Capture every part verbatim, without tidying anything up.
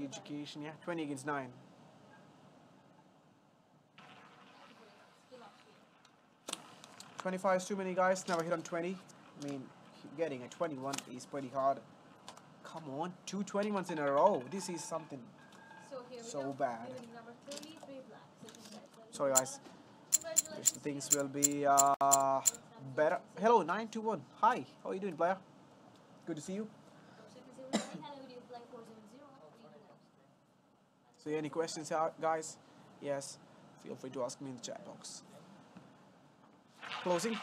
the education, yeah, twenty against nine. twenty-five is too many guys, never hit on twenty. I mean, getting a twenty-one is pretty hard. Come on, two twenty-ones in a row. This is something so, here we so bad. Sorry guys, wish things will be uh, better. Hello, nine two one. Hi, how are you doing, player? Good to see you. So any questions, guys? Yes, feel free to ask me in the chat box. Closing.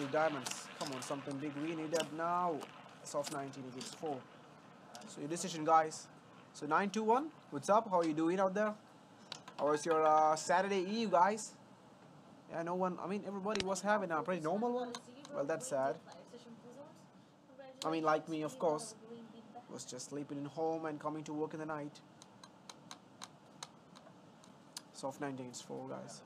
Eight diamonds. Come on, something big. We need that now. Soft nineteen against four. So your decision, guys. So nine two one. What's up? How are you doing out there? How was your uh, Saturday Eve, guys? Yeah, no one. I mean, everybody was having a pretty normal one. Well, that's sad. I mean, like me, of course. Was just sleeping in home and coming to work in the night. Soft nineteen against four, guys.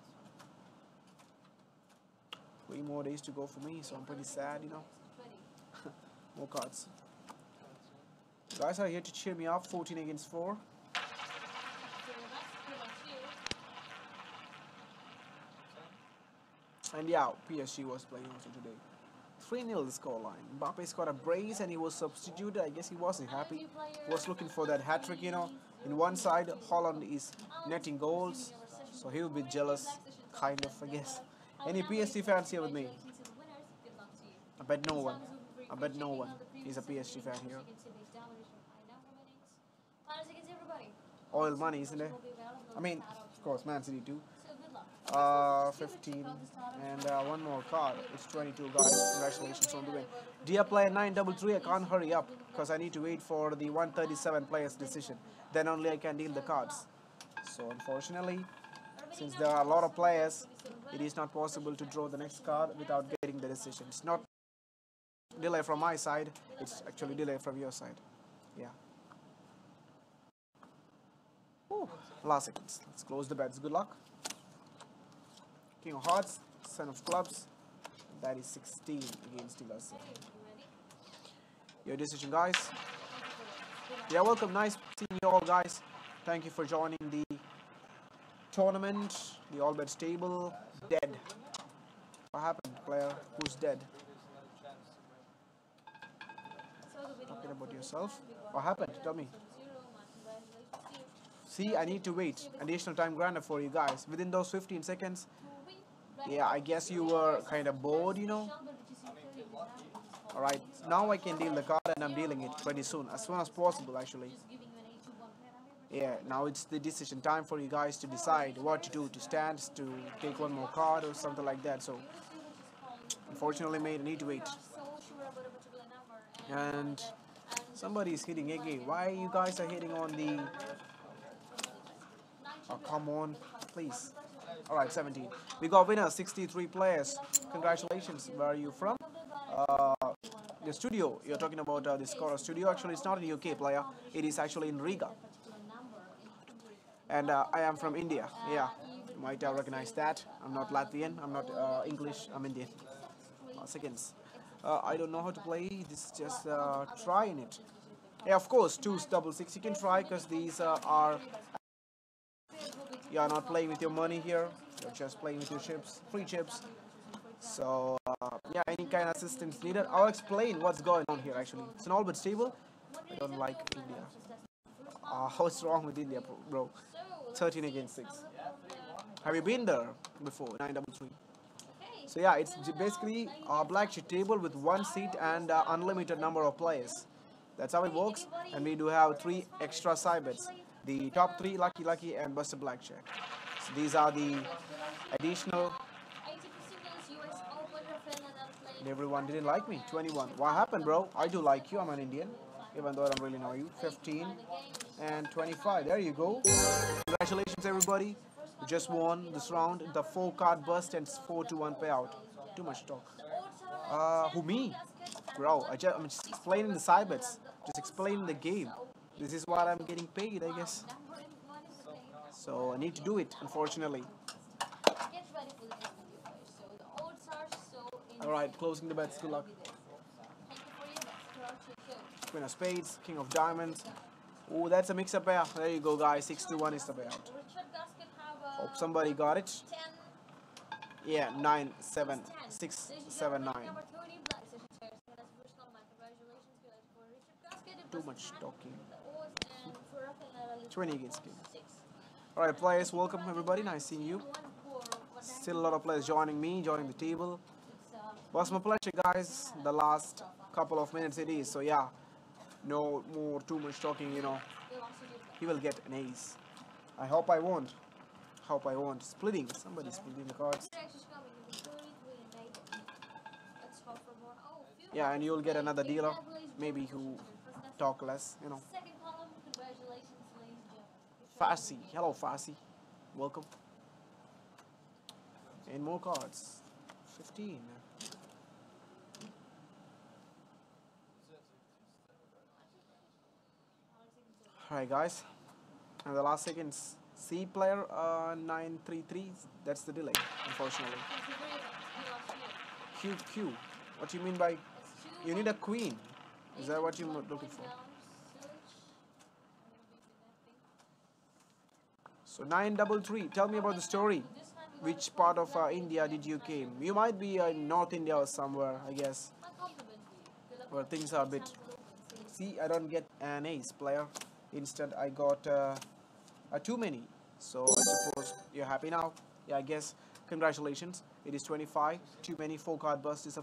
Three more days to go for me, so I'm pretty sad, you know. More cards. You guys are here to cheer me up. fourteen against four. And yeah, P S G was playing also today. three nil the scoreline. Mbappe scored a brace and he was substituted. I guess he wasn't happy. He was looking for that hat-trick, you know. In one side, Holland is netting goals, so he will be jealous, kind of, I guess. Any P S G fans here with me? I bet no one. I bet no one is a P S G fan here. Oil money, isn't it? I mean, of course, Man City too. Uh, fifteen and uh, one more card. It's twenty-two, guys. Congratulations on the win. Dear player nine three three, I can't hurry up because I need to wait for the one thirty-seven player's decision. Then only I can deal the cards. So unfortunately, since there are a lot of players, it is not possible to draw the next card without getting the decision. It's not delay from my side, it's actually delay from your side. Yeah. Ooh, last seconds. Let's close the bets. Good luck. King of hearts, son of clubs. That is sixteen against Tigers. Your decision, guys. Yeah, welcome. Nice seeing you all, guys. Thank you for joining the tournament, the all bets table. Dead. What happened, player? Who's dead? Talking about yourself. What happened? Tell me. See, I need to wait. Additional time granted for you guys. Within those fifteen seconds. Yeah, I guess you were kind of bored, you know. Alright, now I can deal the card and I'm dealing it pretty soon. As soon as possible, actually. Yeah, now it's the decision time for you guys to decide what to do. To stand, to take one more card or something like that. So, unfortunately, mate, I need to wait. And somebody is hitting again. Why you guys are hitting on the... Oh, come on, please. Alright, seventeen. We got winners, sixty-three players. Congratulations. Where are you from? Uh, the studio. You're talking about uh, the Scorer studio. Actually, it's not in U K, player. It is actually in Riga. And uh, I am from India. Yeah, you might uh, recognize that. I'm not Latvian. I'm not uh, English. I'm Indian. Uh, seconds. Uh, I don't know how to play. This is just uh, trying it. Yeah, of course, two double six. You can try because these uh, are... You are not playing with your money here, you're just playing with your chips, free chips. So, uh, yeah, any kind of assistance needed. I'll explain what's going on here actually. It's an all but stable. I don't like India. Uh, what's wrong with India, bro? thirteen against six. Have you been there before? nine three three. So, yeah, it's basically a black sheet table with one seat and uh, unlimited number of players. That's how it works, and we do have three extra side bets. The top three, Lucky Lucky and Buster Blackjack. So these are the additional. And everyone didn't like me. twenty-one. What happened, bro? I do like you. I'm an Indian, even though I don't really know you. fifteen and twenty-five. There you go. Congratulations, everybody. You just won this round. The four-card burst and four to one payout. Too much talk. Uh, who, me? Bro, I just, I'm just explaining the side bets. Just explaining the game. This is what I'm getting paid, I guess. So I need to do it, unfortunately. Alright, closing the bets. Good luck. Queen of spades, king of diamonds, Oh, that's a mix-up payout. There you go, guys. six to one is the payout. Hope somebody got it. Yeah, nine, seven, six, seven, nine. Too much talking. twenty against game. Alright, players, welcome everybody. Nice seeing you. Still a lot of players joining me, joining the table. Was my pleasure, guys. The last couple of minutes it is. So, yeah, no more too much talking, you know. He will get an ace. I hope I won't. Hope I won't. Splitting. Somebody's splitting the cards. Yeah, and you'll get another dealer. Maybe who talk less, you know. Farsi. Hello, Farsi. Welcome. And more cards. fifteen. Alright, guys. And the last seconds. C player uh, nine three three. That's the delay, unfortunately. Q, Q. What do you mean by... You need a queen. Is that what you're looking for? So nine three three. Tell me about the story. Which part of uh, India did you came? You might be uh, in North India or somewhere, I guess. Where things are a bit... See, I don't get an ace player. Instead, I got uh, uh, too many. So I suppose you're happy now. Yeah, I guess. Congratulations. It is twenty-five. Too many. four card burst is a